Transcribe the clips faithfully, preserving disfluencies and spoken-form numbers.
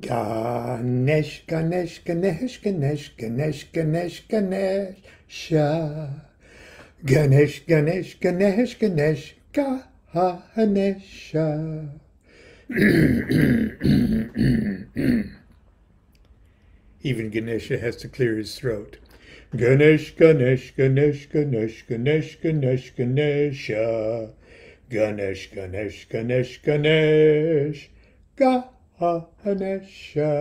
Ganesh, Ganesh, Ganesh, Ganesh, Ganesh, Ganesh, Ganesh, Sha. Ganesh, Ganesh, Ganesh, Ganesh, Ganesha. Even Ganesha has to clear his throat. Ganesh, Ganesh, Ganesh, Ganesh, Ganesh, Ganesh, Ganesha. Ganesh, Ganesh, Ganesh, Ganesh, Ganesha.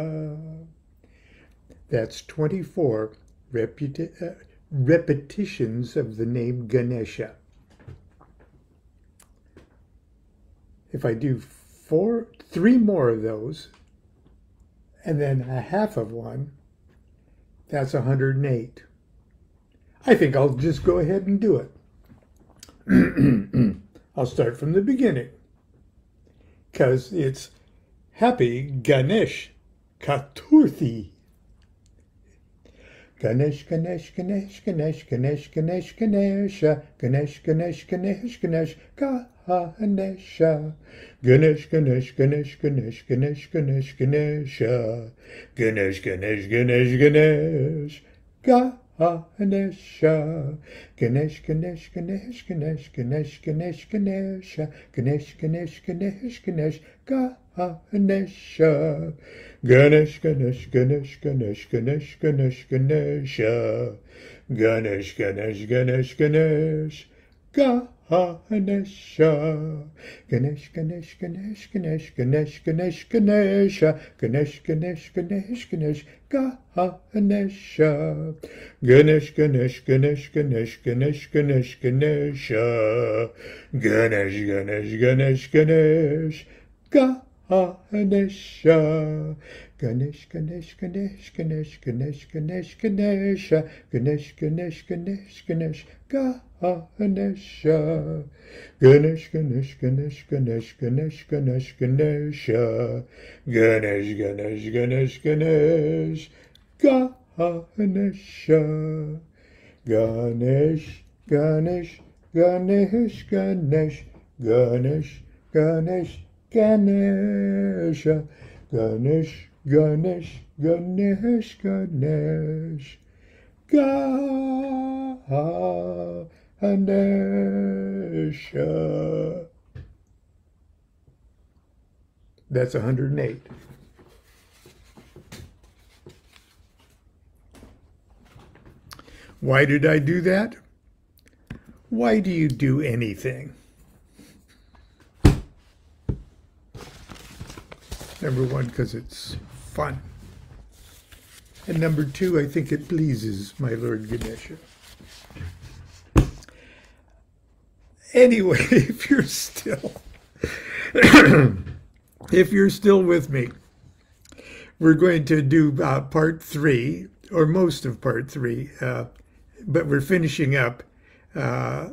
That's twenty-four reputa- uh, repetitions of the name Ganesha. If I do four, three more of those, and then a half of one, that's one hundred eight. I think I'll just go ahead and do it. I'll start from the beginning, because it's Happy Ganesh Chaturthi. Ganesh, Ganesh, Ganesh, Ganesh, Ganesh, Ganesh, Ganesha. Ganesh, Ganesh, Ganesh, Ganesh, Ganesha. Ganesh, Ganesh, Ganesh, Ganesh, Ganesh, Ganesh, Ganesha. Ganesh, Ganesh, Ganesh, Ganesh, Ganesha. Ganesha, Ganesh, Ganesh, Ganesh, Ganesh, Ganesh, Ganesh, Ganesha, Ganesh, Ganesh, Ganesh, Ganesh, Ganesha, Ganesh, Ganesh, Ganesh, Ganesh, Ganesh, Ganesh, Ganesha, Ganesh, Ganesh, Ganesh, Ganesh, Ganesha, Ganesh, Ganesh, Ganesh, Ganesh, Ganesh, Ganesh, Ganesha, Ganesh, Ganesh, Ganesh, Ganesh, Ganesha, Ganesh, Ganesh, Ganesh, Ganesh, Ganesh, Ganesh, Ganesha, Ganesh, Ganesh, Ganesh, Ganesh, Ganesha, Ganesh, Ganesh, Ganesh, Ganesh, Ganesh, Ganesh, Ganesha, Ganesh, Ganesh, Ganesh, Ganesh, Ganesha, Ganesh, Ganesh, Ganesh, Ganesh, Ganesh, Ganesh, Ganesha, Ganesh, Ganesh, Ganesh, Ganesh, Ganesha, Ganesh, Ganesh, Ganesh, Ganesh, Ganesh, Ganesh, Ganesha, Ganesh, Ganesh, Ganesh, Ganesh, Ganesha. That's one hundred eight. Why did I do that? Why do you do anything? Number one, because it's fun. And number two, I think it pleases my Lord Ganesha. Anyway, if you're still, if you're still with me, we're going to do uh, part three, or most of part three, uh, but we're finishing up uh,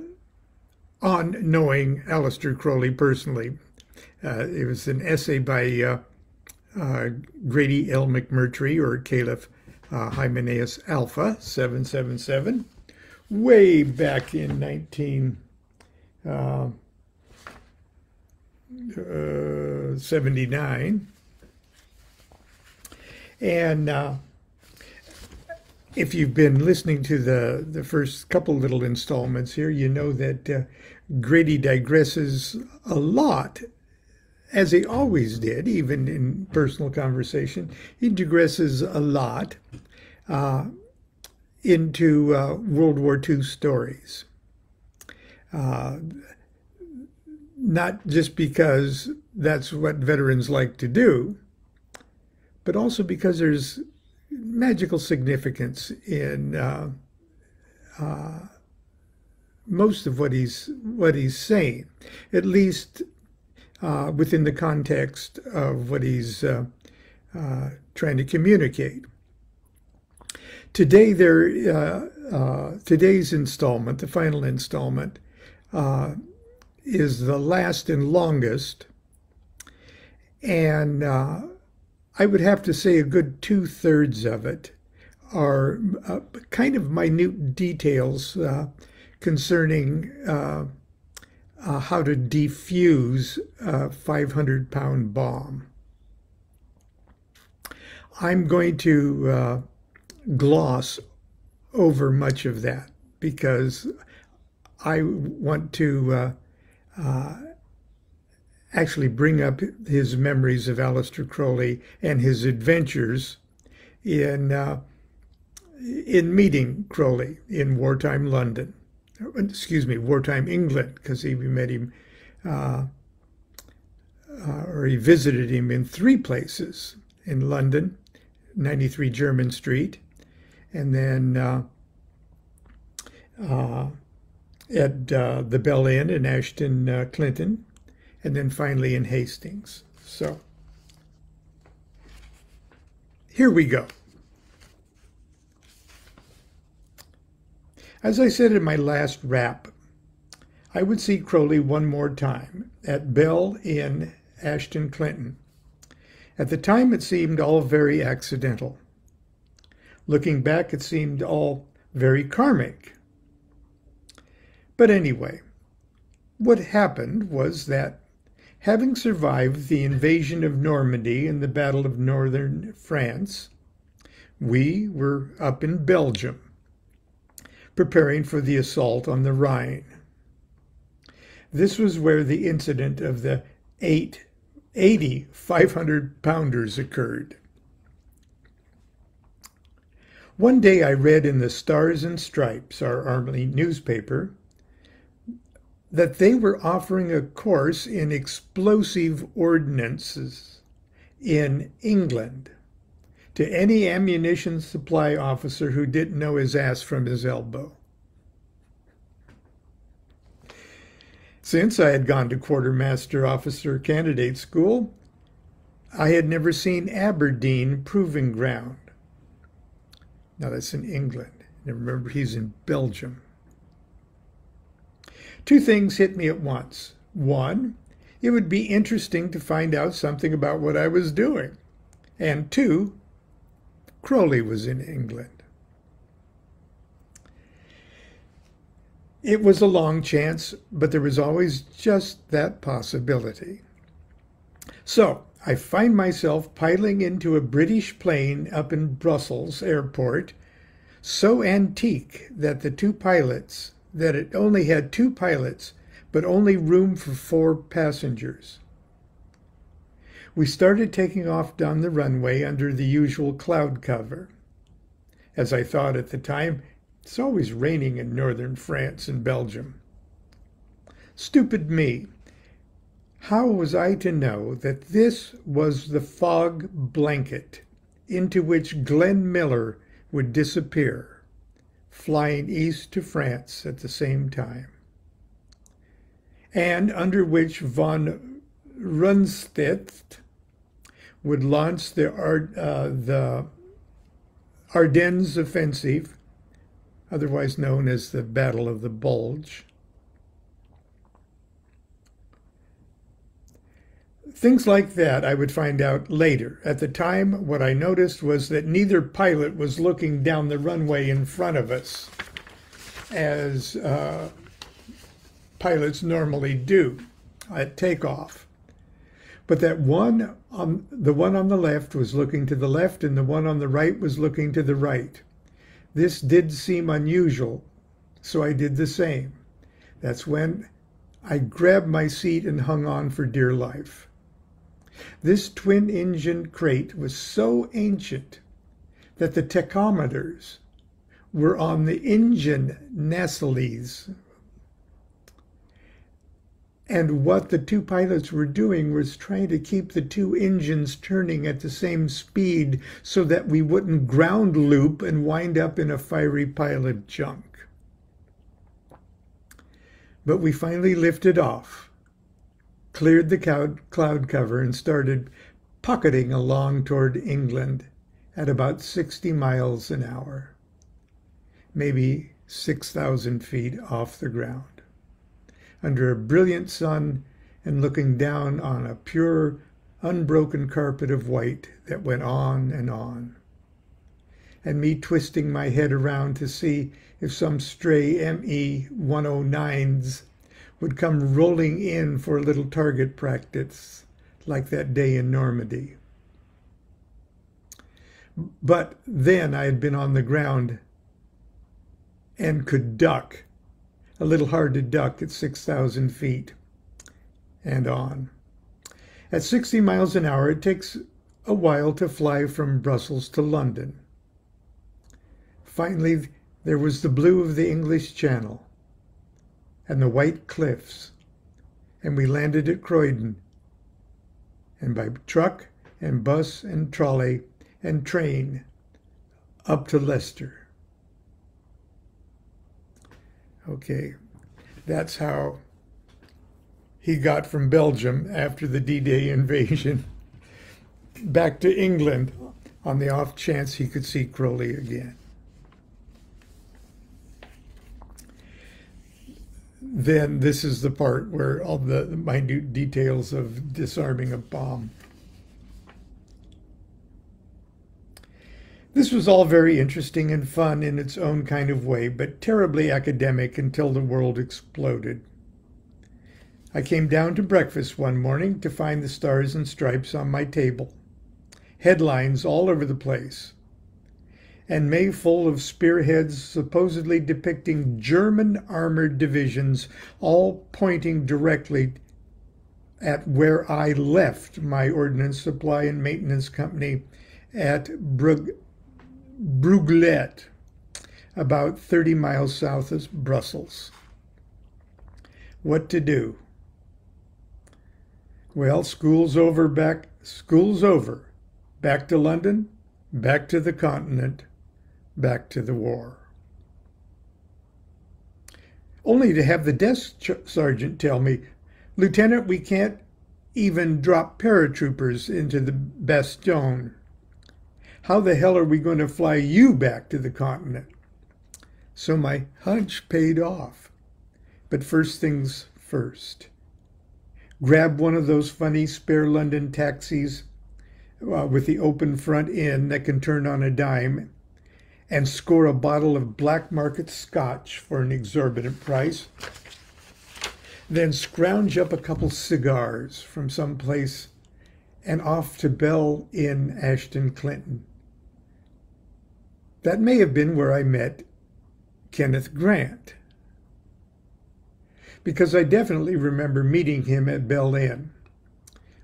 on knowing Aleister Crowley personally. Uh, it was an essay by Uh, Uh, Grady L. McMurtry, or Caliph uh, Hymenaeus Alpha, seven seven seven, way back in nineteen seventy-nine. And uh, if you've been listening to the, the first couple little installments here, you know that uh, Grady digresses a lot, as he always did, even in personal conversation. He digresses a lot uh, into uh, World War Two stories. Uh, not just because that's what veterans like to do, but also because there's magical significance in uh, uh, most of what he's, what he's saying, at least Uh, within the context of what he's uh, uh, trying to communicate. Today, there, uh, uh, today's installment, the final installment, uh, is the last and longest, and uh, I would have to say a good two-thirds of it are uh, kind of minute details uh, concerning Uh, Uh, how to defuse a five hundred pound bomb. I'm going to uh, gloss over much of that because I want to uh, uh, actually bring up his memories of Aleister Crowley and his adventures in uh, in meeting Crowley in wartime London, excuse me, wartime England, because he met him, uh, uh, or he visited him in three places in London, ninety-three German Street, and then uh, uh, at uh, the Bell Inn in Ashton uh, Clinton, and then finally in Hastings. So here we go. As I said in my last rap, I would see Crowley one more time at Bell Inn, Ashton Clinton. At the time, it seemed all very accidental. Looking back, it seemed all very karmic. But anyway, what happened was that, having survived the invasion of Normandy and the Battle of Northern France, we were up in Belgium, preparing for the assault on the Rhine. This was where the incident of the eight eighty five hundred pounders occurred. One day I read in the Stars and Stripes, our army newspaper, that they were offering a course in explosive ordnances in England to any ammunition supply officer who didn't know his ass from his elbow. Since I had gone to quartermaster officer candidate school, I had never seen Aberdeen Proving Ground. Now that's in England. And remember, he's in Belgium. Two things hit me at once. One, it would be interesting to find out something about what I was doing. And two, Crowley was in England. It was a long chance, but there was always just that possibility. So I find myself piling into a British plane up in Brussels airport, so antique that the two pilots, that it only had two pilots, but only room for four passengers. We started taking off down the runway under the usual cloud cover. As I thought at the time, it's always raining in northern France and Belgium. Stupid me. How was I to know that this was the fog blanket into which Glenn Miller would disappear, flying east to France at the same time, and under which von Rundstedt would launch the, Ard uh, the Ardennes Offensive, otherwise known as the Battle of the Bulge. Things like that I would find out later. At the time, what I noticed was that neither pilot was looking down the runway in front of us, as uh, pilots normally do at takeoff. But that one, on, the one on the left was looking to the left, and the one on the right was looking to the right. This did seem unusual, so I did the same. That's when I grabbed my seat and hung on for dear life. This twin-engine crate was so ancient that the tachometers were on the engine nacelles. And what the two pilots were doing was trying to keep the two engines turning at the same speed so that we wouldn't ground loop and wind up in a fiery pile of junk. But we finally lifted off, cleared the cloud cover, and started pocketing along toward England at about sixty miles an hour, maybe six thousand feet off the ground, under a brilliant sun and looking down on a pure, unbroken carpet of white that went on and on, and me twisting my head around to see if some stray M E one oh nines would come rolling in for a little target practice like that day in Normandy. But then I had been on the ground and could duck. A little hard to duck at six thousand feet and on. At sixty miles an hour, it takes a while to fly from Brussels to London. Finally, there was the blue of the English Channel and the white cliffs, and we landed at Croydon. And by truck and bus and trolley and train up to Leicester. Okay, that's how he got from Belgium after the D-Day invasion back to England on the off chance he could see Crowley again. Then this is the part where all the minute details of disarming a bomb. This was all very interesting and fun in its own kind of way, but terribly academic until the world exploded. I came down to breakfast one morning to find the Stars and Stripes on my table. Headlines all over the place. And May full of spearheads supposedly depicting German armored divisions, all pointing directly at where I left my Ordnance Supply and Maintenance Company at Brugge Bruglette, about thirty miles south of Brussels. What to do? Well, school's over, back, school's over. Back to London, back to the continent, back to the war. Only to have the desk sergeant tell me, "Lieutenant, we can't even drop paratroopers into the Bastogne. How the hell are we going to fly you back to the continent?" So my hunch paid off. But first things first. Grab one of those funny spare London taxis uh, with the open front end that can turn on a dime and score a bottle of black market scotch for an exorbitant price. Then scrounge up a couple cigars from some place and off to Bell Inn, Ashton Clinton. That may have been where I met Kenneth Grant, because I definitely remember meeting him at Bell Inn.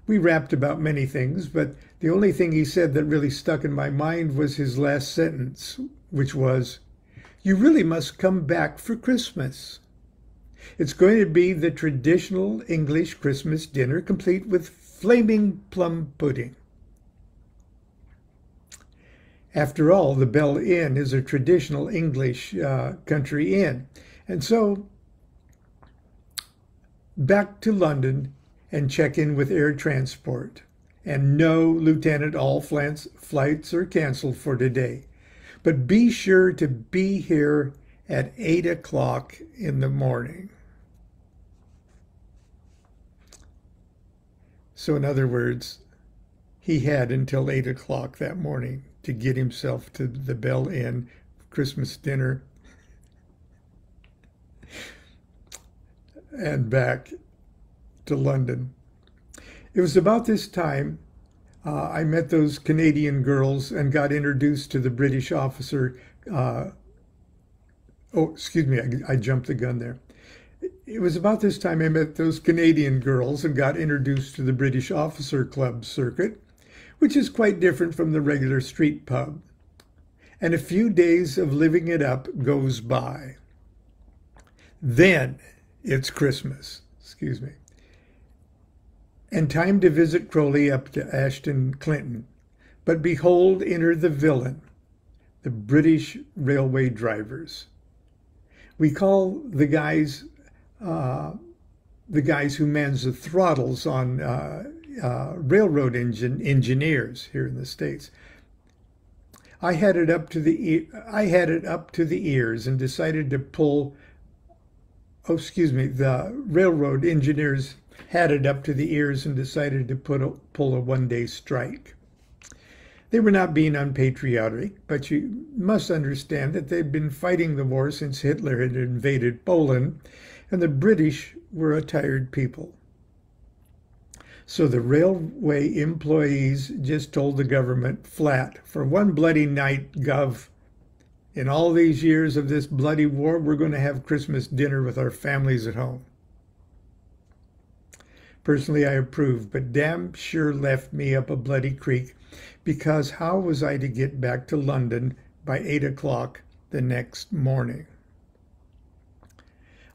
We rapped about many things, but the only thing he said that really stuck in my mind was his last sentence, which was, "You really must come back for Christmas. It's going to be the traditional English Christmas dinner, complete with flaming plum pudding." After all, the Bell Inn is a traditional English uh, country inn. And so, back to London and check in with air transport. And no, Lieutenant, all flights are canceled for today. But be sure to be here at eight o'clock in the morning. So in other words, he had until eight o'clock that morning to get himself to the Bell Inn Christmas dinner and back to London. It was about this time uh, I met those Canadian girls and got introduced to the British officer. Uh, oh, excuse me, I, I jumped the gun there. It was about this time I met those Canadian girls and got introduced to the British officer club circuit, which is quite different from the regular street pub. And a few days of living it up goes by. Then it's Christmas, excuse me, and time to visit Crowley up to Ashton Clinton. But behold, enter the villain, the British railway drivers. We call the guys Uh, the guys who mans the throttles on uh, uh, railroad engine engineers here in the States. I had it up to the e I had it up to the ears and decided to pull. Oh, excuse me. The railroad engineers had it up to the ears and decided to put a, pull a one-day strike. They were not being unpatriotic, but you must understand that they'd been fighting the war since Hitler had invaded Poland, and the British were a tired people. So the railway employees just told the government flat, for one bloody night, Gov, in all these years of this bloody war, we're going to have Christmas dinner with our families at home. Personally, I approved, but damn sure left me up a bloody creek, because how was I to get back to London by eight o'clock the next morning?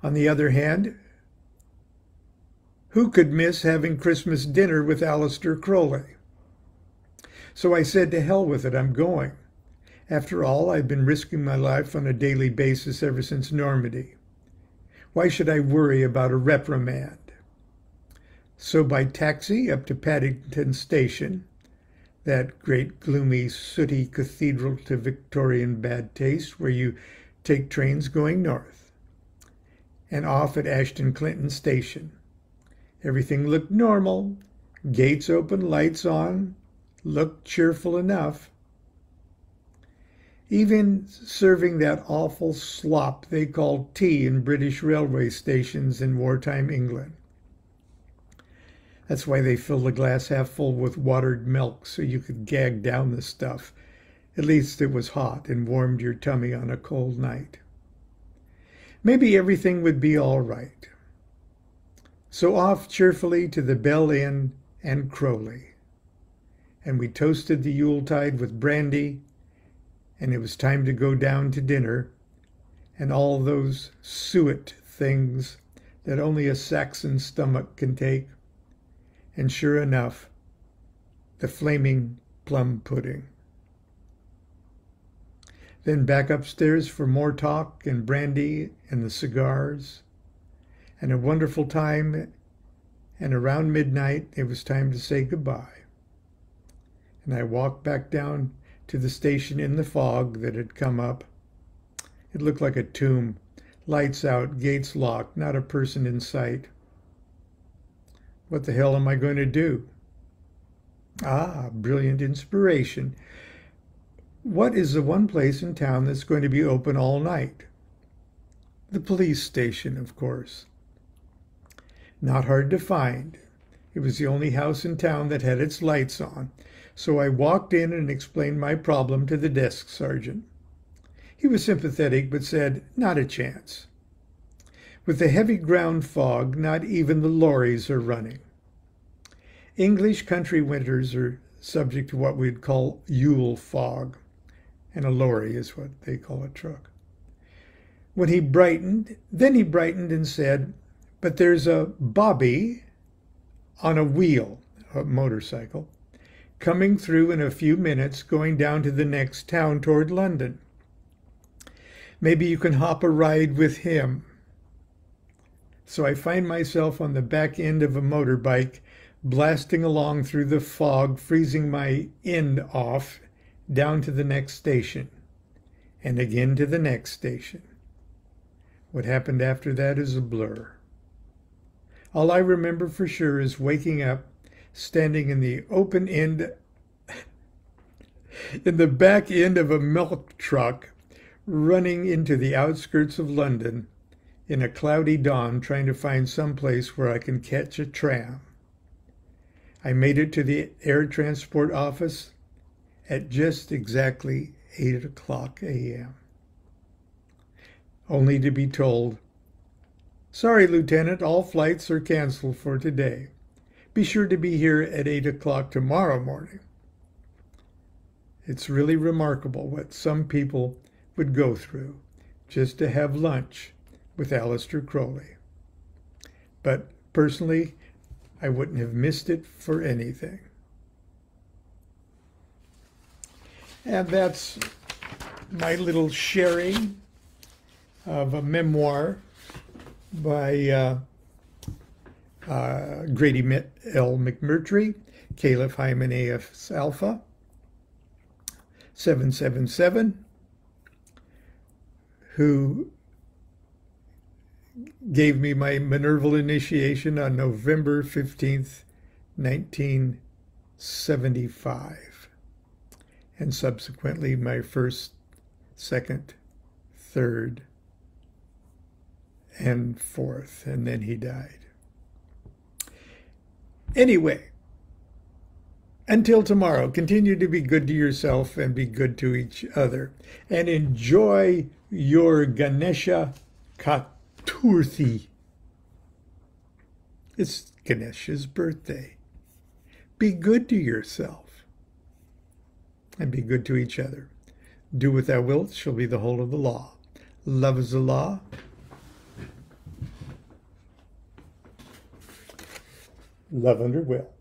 On the other hand, who could miss having Christmas dinner with Aleister Crowley? So I said, to hell with it, I'm going. After all, I've been risking my life on a daily basis ever since Normandy. Why should I worry about a reprimand? So by taxi up to Paddington Station, that great gloomy sooty cathedral to Victorian bad taste where you take trains going north, and off at Ashton Clinton Station. Everything looked normal, gates open, lights on, looked cheerful enough. Even serving that awful slop they called tea in British railway stations in wartime England. That's why they filled a glass half full with watered milk so you could gag down the stuff. At least it was hot and warmed your tummy on a cold night. Maybe everything would be all right. So off cheerfully to the Bell Inn and Crowley. And we toasted the Yuletide with brandy, and it was time to go down to dinner, and all those suet things that only a Saxon stomach can take. And sure enough, the flaming plum pudding. Then back upstairs for more talk and brandy and the cigars. And a wonderful time, and around midnight, it was time to say goodbye. And I walked back down to the station in the fog that had come up. It looked like a tomb, lights out, gates locked, not a person in sight. What the hell am I going to do? Ah, brilliant inspiration. What is the one place in town that's going to be open all night? The police station, of course. Not hard to find. It was the only house in town that had its lights on, so I walked in and explained my problem to the desk sergeant. He was sympathetic, but said, not a chance. With the heavy ground fog, not even the lorries are running. English country winters are subject to what we'd call Yule fog, and a lorry is what they call a truck. When he brightened, then he brightened and said, but there's a bobby on a wheel, a motorcycle, coming through in a few minutes, going down to the next town toward London. Maybe you can hop a ride with him. So I find myself on the back end of a motorbike, blasting along through the fog, freezing my end off, down to the next station, and again to the next station. What happened after that is a blur. All I remember for sure is waking up, standing in the open end, in the back end of a milk truck, running into the outskirts of London in a cloudy dawn, trying to find some place where I can catch a tram. I made it to the air transport office at just exactly eight o'clock a m only to be told, sorry, Lieutenant, all flights are canceled for today. Be sure to be here at eight o'clock tomorrow morning. It's really remarkable what some people would go through just to have lunch with Aleister Crowley. But personally, I wouldn't have missed it for anything. And that's my little sharing of a memoir by uh, uh, Grady L. McMurtry, Caliph Hymenaeus Alpha, seven seven seven, who gave me my Minerval initiation on November fifteenth, nineteen seventy-five, and subsequently my first, second, third, and fourth, and then he died. Anyway, until tomorrow, continue to be good to yourself and be good to each other. And enjoy your Ganesh Chaturthi. It's Ganesh's birthday. Be good to yourself and be good to each other. Do what thou wilt shall be the whole of the law. Love is the law. Love under will.